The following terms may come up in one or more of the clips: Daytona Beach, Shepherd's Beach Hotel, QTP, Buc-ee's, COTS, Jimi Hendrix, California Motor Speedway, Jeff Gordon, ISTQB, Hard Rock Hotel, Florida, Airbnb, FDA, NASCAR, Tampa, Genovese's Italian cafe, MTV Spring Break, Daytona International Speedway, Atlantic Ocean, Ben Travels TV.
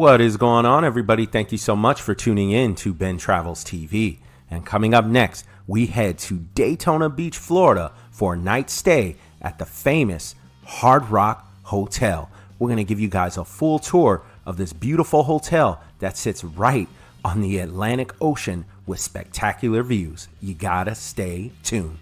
What is going on, everybody? Thank you so much for tuning in to Ben Travels TV. And coming up next, we head to Daytona Beach, Florida for a night stay at the famous Hard Rock Hotel. We're going to give you guys a full tour of this beautiful hotel that sits right on the Atlantic Ocean with spectacular views. You gotta stay tuned.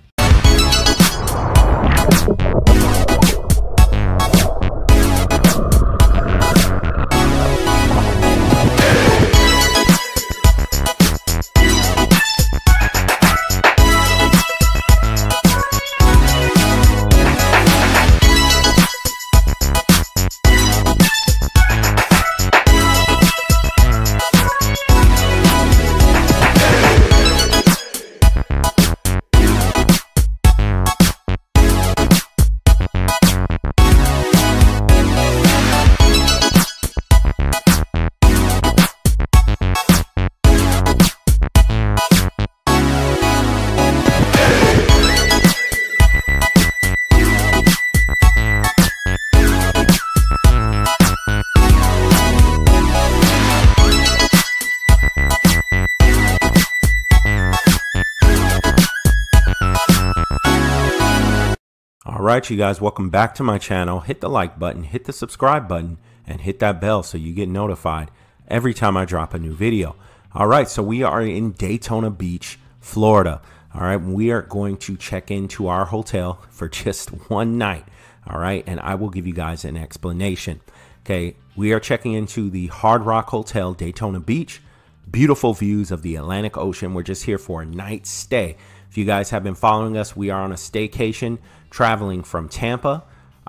Alright, you guys, welcome back to my channel. Hit the like button, hit the subscribe button, and hit that bell so you get notified every time I drop a new video. Alright, so we are in Daytona Beach, Florida. Alright, we are going to check into our hotel for just one night. Alright, and I will give you guys an explanation. Okay, we are checking into the Hard Rock Hotel, Daytona Beach. Beautiful views of the Atlantic Ocean. We're just here for a night stay. If you guys have been following us, we are on a staycation traveling from Tampa,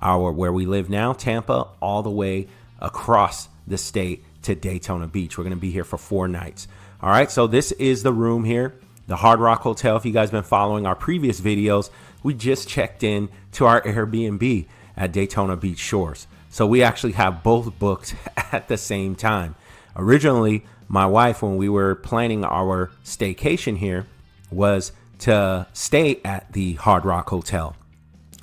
where we live now, Tampa, all the way across the state to Daytona Beach. We're going to be here for 4 nights. All right, so this is the room here, the Hard Rock Hotel. If you guys have been following our previous videos, we just checked in to our Airbnb at Daytona Beach Shores. So we actually have both booked at the same time. Originally, my wife, when we were planning our staycation here, was to stay at the Hard Rock Hotel.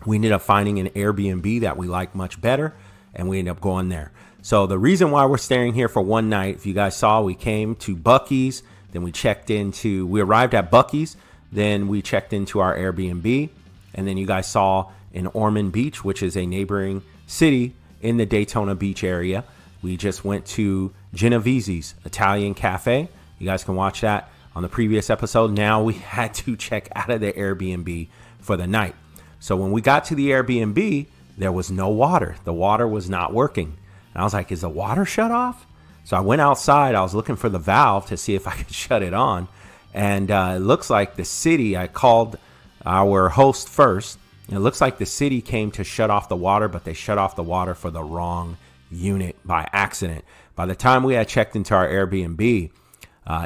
We ended up finding an Airbnb that we like much better, and we ended up going there. So the reason why we're staying here for one night, if you guys saw, we came to Buc-ee's, then we arrived at Buc-ee's, then we checked into our Airbnb, and then you guys saw in Ormond Beach, which is a neighboring city in the Daytona Beach area. We just went to Genovese's Italian Cafe. You guys can watch that on the previous episode. Now we had to check out of the Airbnb for the night. So when we got to the Airbnb, there was no water. The water was not working. And I was like, is the water shut off? So I went outside. I was looking for the valve to see if I could shut it on. And it looks like the city, I called our host first. And it looks like the city came to shut off the water, but they shut off the water for the wrong unit by accident. By the time we had checked into our Airbnb,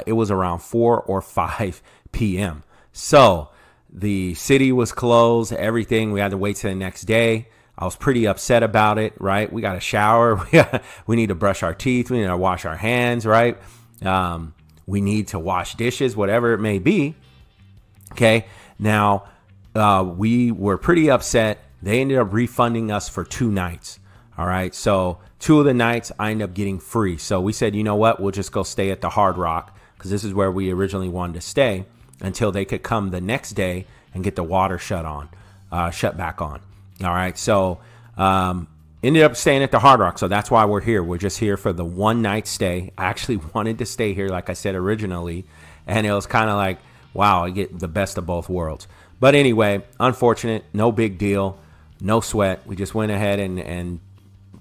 it was around 4 or 5 p.m. So the city was closed, everything. We had to wait till the next day. I was pretty upset about it, right? We got a shower. We need to brush our teeth. We need to wash our hands, right? We need to wash dishes, whatever it may be. Okay. Now, we were pretty upset. They ended up refunding us for 2 nights. All right. So 2 of the nights I ended up getting free. So we said, you know what? We'll just go stay at the Hard Rock because this is where we originally wanted to stay until they could come the next day and get the water shut back on. All right. So ended up staying at the Hard Rock. So that's why we're here. We're just here for the 1 night stay. I actually wanted to stay here, like I said, originally. And it was kind of like, wow, I get the best of both worlds. But anyway, unfortunate, no big deal, no sweat. We just went ahead and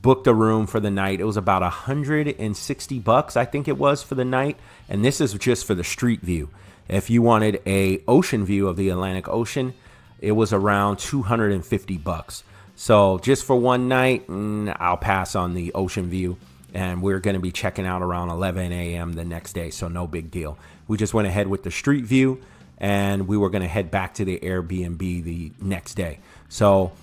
booked a room for the night. It was about 160 bucks, I think it was, for the night. And this is just for the street view. If you wanted a ocean view of the Atlantic Ocean, it was around 250 bucks. So just for 1 night, I'll pass on the ocean view. And we're going to be checking out around 11 a.m. the next day. So no big deal. We just went ahead with the street view, and we were going to head back to the Airbnb the next day. So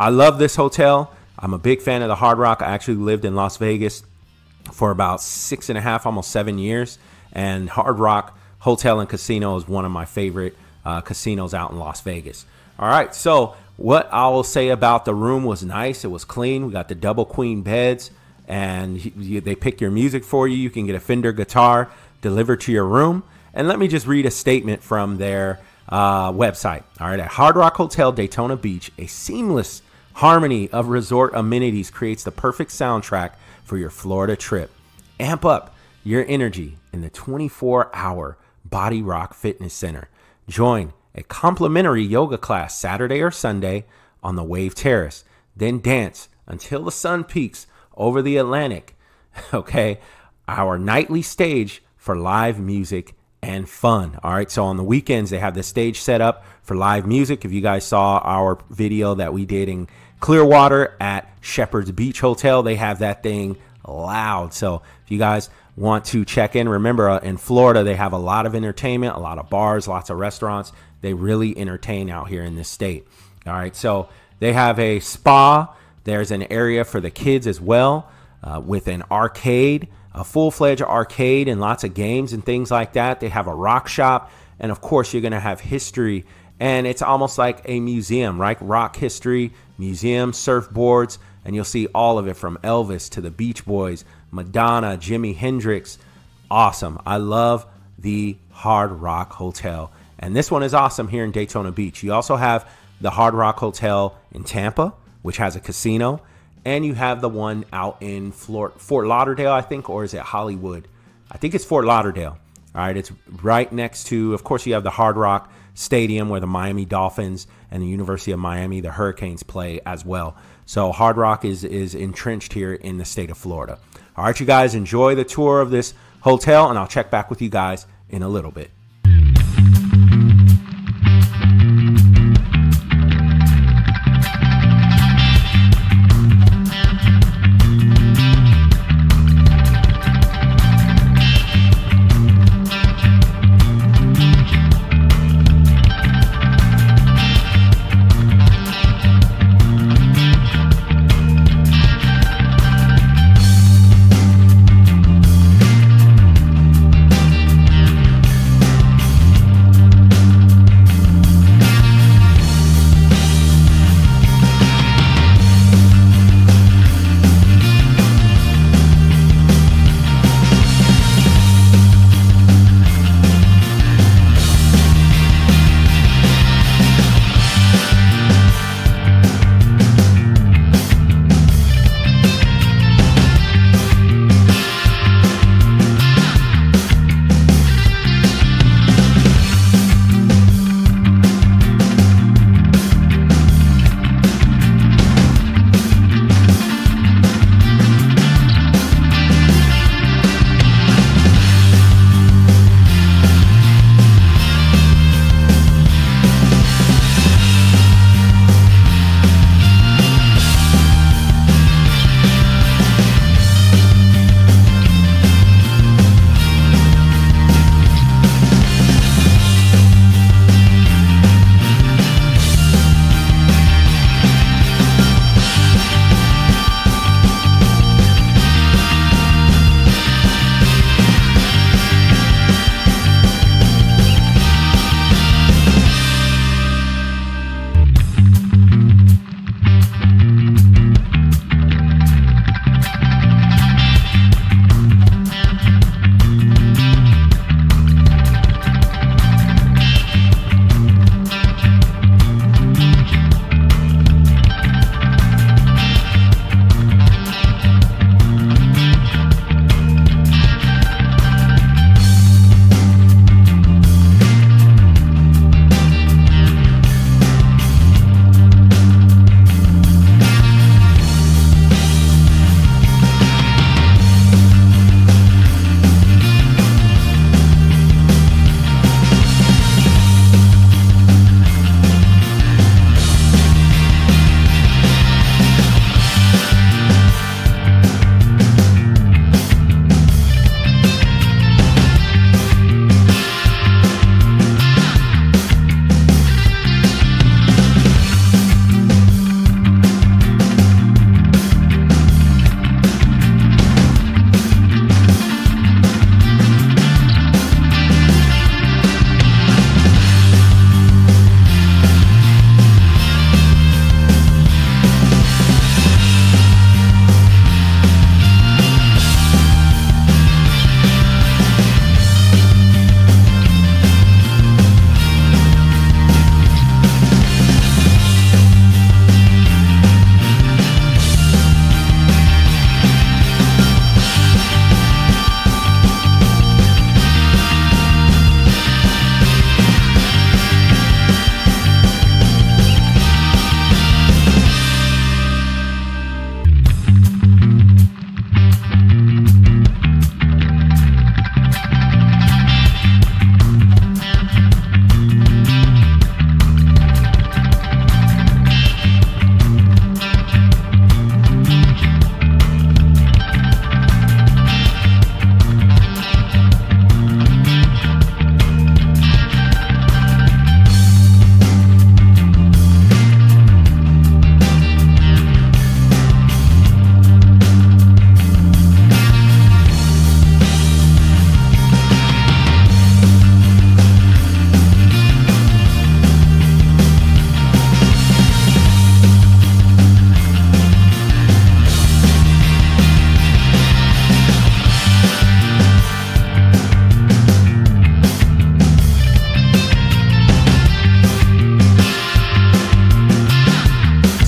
I love this hotel. I'm a big fan of the Hard Rock. I actually lived in Las Vegas for about 6 and a half, almost 7 years. And Hard Rock Hotel and Casino is one of my favorite casinos out in Las Vegas. All right, so what I will say about the room was nice. It was clean. We got the double queen beds. and they pick your music for you. You can get a Fender guitar delivered to your room. And let me just read a statement from their website. All right, at Hard Rock Hotel Daytona Beach, a seamless harmony of resort amenities creates the perfect soundtrack for your Florida trip. Amp up your energy in the 24-hour Body Rock Fitness Center. Join a complimentary yoga class Saturday or Sunday on the Wave Terrace. Then dance until the sun peaks over the Atlantic. Okay, our nightly stage for live music and fun. All right, so on the weekends, they have the stage set up for live music. If you guys saw our video that we did in Clearwater at Shepherd's Beach Hotel, they have that thing loud. So if you guys want to check in, remember in Florida, they have a lot of entertainment, a lot of bars, lots of restaurants. They really entertain out here in this state. All right, so they have a spa. There's an area for the kids as well with an arcade, a full-fledged arcade and lots of games and things like that. They have a rock shop, and of course you're going to have history, and it's almost like a museum, right? Rock history, museum, surfboards, and you'll see all of it from Elvis to the Beach Boys, Madonna, Jimi Hendrix. Awesome. I love the Hard Rock Hotel, and this one is awesome here in Daytona Beach. You also have the Hard Rock Hotel in Tampa, which has a casino. And you have the one out in Fort Lauderdale, I think, or is it Hollywood? I think it's Fort Lauderdale. All right, it's right next to, of course, you have the Hard Rock Stadium where the Miami Dolphins and the University of Miami, the Hurricanes, play as well. So Hard Rock is entrenched here in the state of Florida. All right, you guys, enjoy the tour of this hotel, and I'll check back with you guys in a little bit.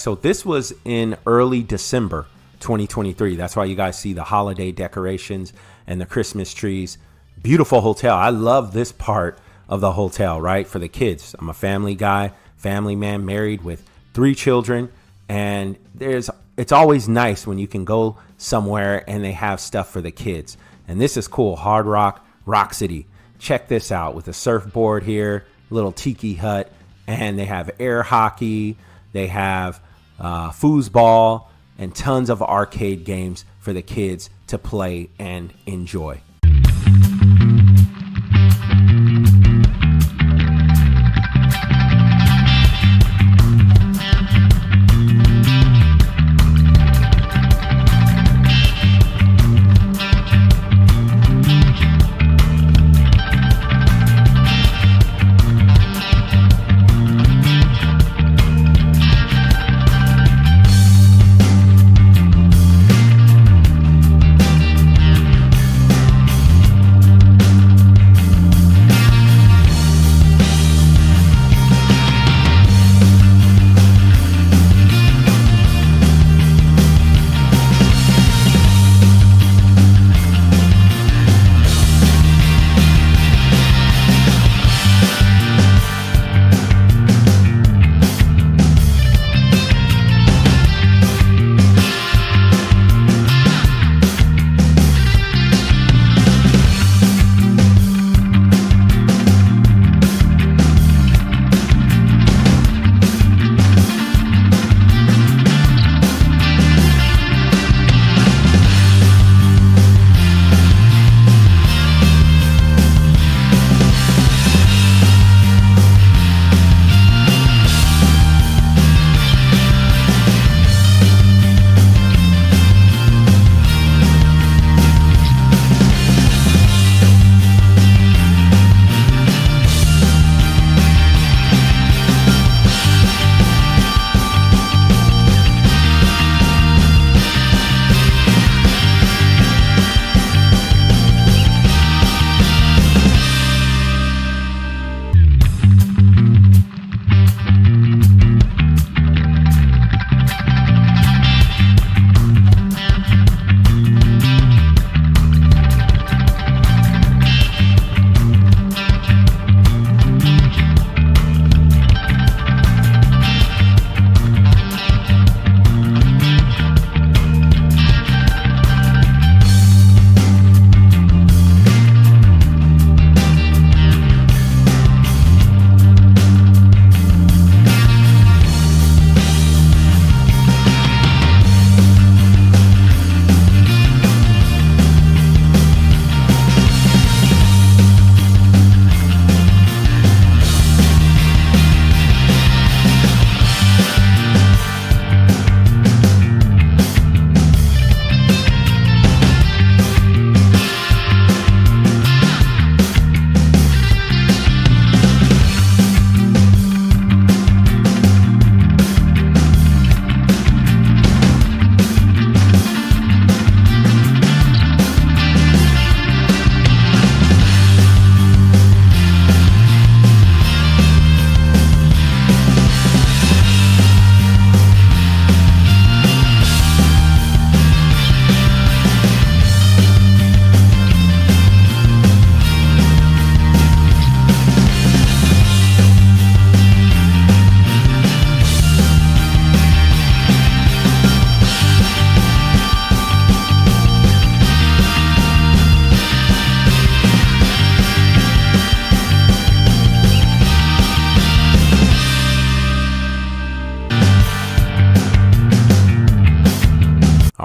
So this was in early December 2023. That's why you guys see the holiday decorations and the Christmas trees. Beautiful hotel. I love this part of the hotel, right? For the kids. I'm a family guy, family man, married with 3 children, and it's always nice when you can go somewhere and they have stuff for the kids. And this is cool. Hard Rock, Rock City. Check this out with a surfboard here, little tiki hut, and they have air hockey, they have foosball, and tons of arcade games for the kids to play and enjoy.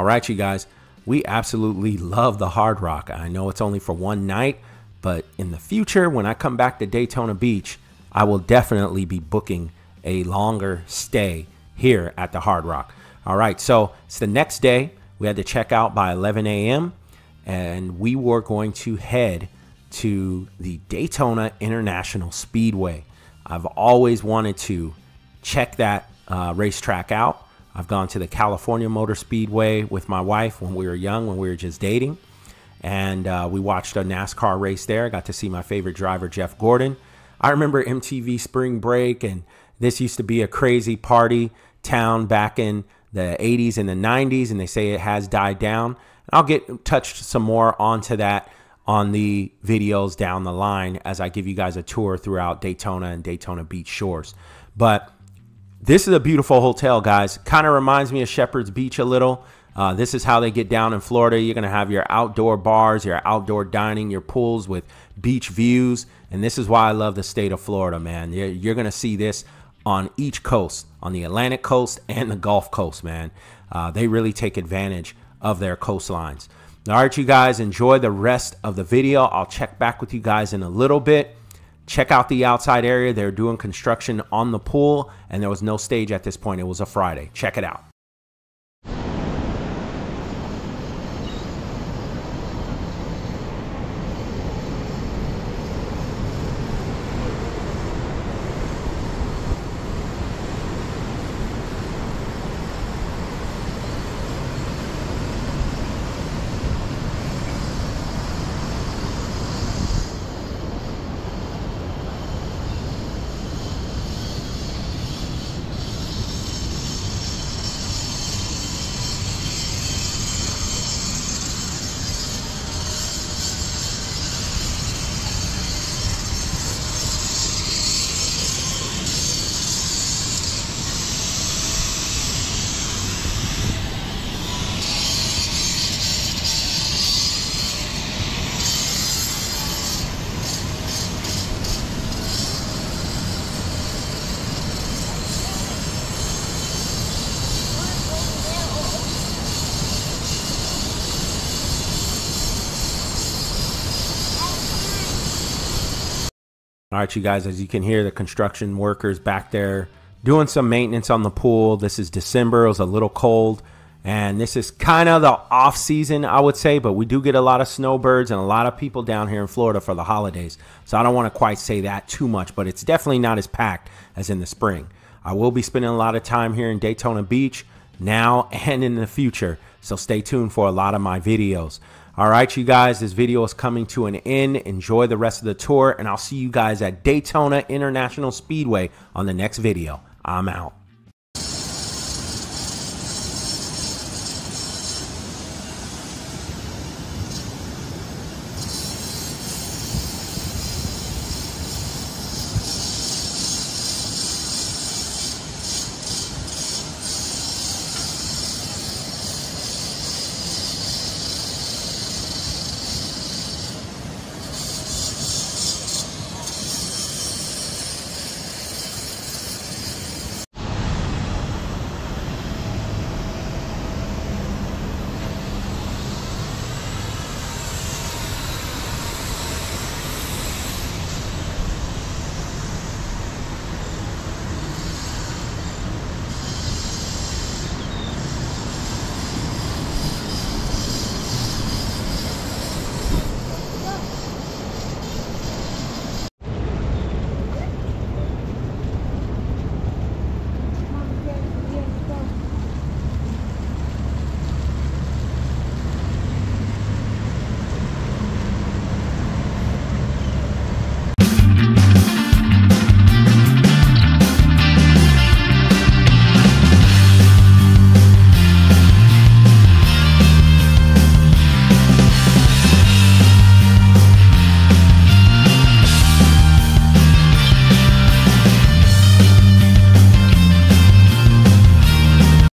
Right, you guys, we absolutely love the Hard Rock. I know it's only for one night, but in the future when I come back to Daytona Beach, I will definitely be booking a longer stay here at the Hard Rock. All right, so it's the next day. We had to check out by 11 a.m. and we were going to head to the Daytona International Speedway. I've always wanted to check that racetrack out. I've gone to the California Motor Speedway with my wife when we were young, when we were just dating. And we watched a NASCAR race there. I got to see my favorite driver, Jeff Gordon. I remember MTV Spring Break, and this used to be a crazy party. town back in the 80s and the 90s, and they say it has died down. I'll get touched some more onto that on the videos down the line as I give you guys a tour throughout Daytona and Daytona Beach shores. But this is a beautiful hotel, guys. Kind of reminds me of Shepherd's Beach a little. This is how they get down in Florida. You're going to have your outdoor bars, your outdoor dining, your pools with beach views. And this is why I love the state of Florida, man. You're going to see this on each coast, on the Atlantic coast and the Gulf Coast, man. They really take advantage of their coastlines. All right, you guys, enjoy the rest of the video. I'll check back with you guys in a little bit. Check out the outside area. They're doing construction on the pool, and there was no stage at this point. It was a Friday. Check it out. All right, you guys, as you can hear, the construction workers back there doing some maintenance on the pool. This is December. It was a little cold, and this is kind of the off season, I would say, but we do get a lot of snowbirds and a lot of people down here in Florida for the holidays. So I don't want to quite say that too much, but it's definitely not as packed as in the spring. I will be spending a lot of time here in Daytona Beach now and in the future, so stay tuned for a lot of my videos. All right, you guys, this video is coming to an end. Enjoy the rest of the tour, and I'll see you guys at Daytona International Speedway on the next video. I'm out.